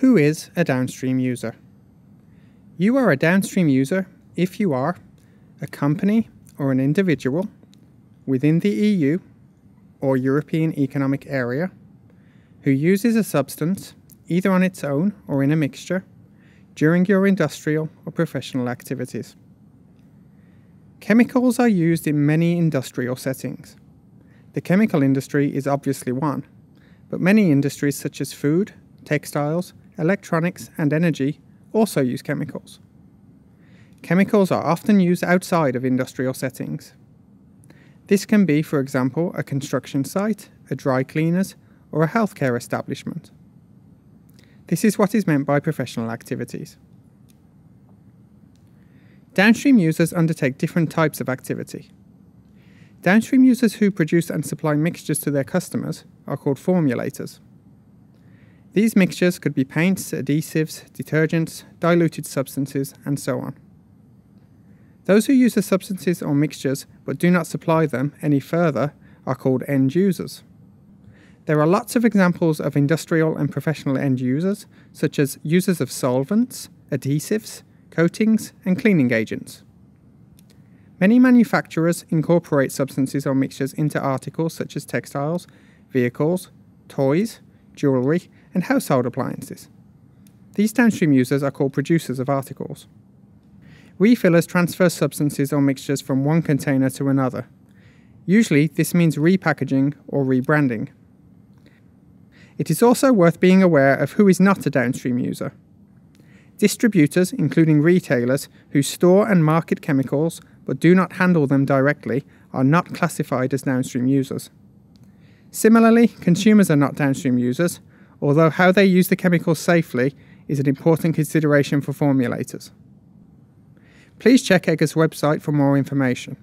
Who is a downstream user? You are a downstream user if you are a company or an individual within the EU or European Economic Area who uses a substance either on its own or in a mixture during your industrial or professional activities. Chemicals are used in many industrial settings. The chemical industry is obviously one, but many industries such as food, textiles, electronics and energy also use chemicals. Chemicals are often used outside of industrial settings. This can be, for example, a construction site, a dry cleaners, or a healthcare establishment. This is what is meant by professional activities. Downstream users undertake different types of activity. Downstream users who produce and supply mixtures to their customers are called formulators. These mixtures could be paints, adhesives, detergents, diluted substances, and so on. Those who use the substances or mixtures but do not supply them any further are called end users. There are lots of examples of industrial and professional end users, such as users of solvents, adhesives, coatings, and cleaning agents. Many manufacturers incorporate substances or mixtures into articles such as textiles, vehicles, toys, jewellery, and household appliances. These downstream users are called producers of articles. Refillers transfer substances or mixtures from one container to another. Usually this means repackaging or rebranding. It is also worth being aware of who is not a downstream user. Distributors, including retailers, who store and market chemicals but do not handle them directly, are not classified as downstream users. Similarly, consumers are not downstream users, although how they use the chemicals safely is an important consideration for formulators. Please check ECHA's website for more information.